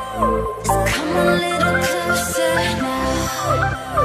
Just come a little closer now.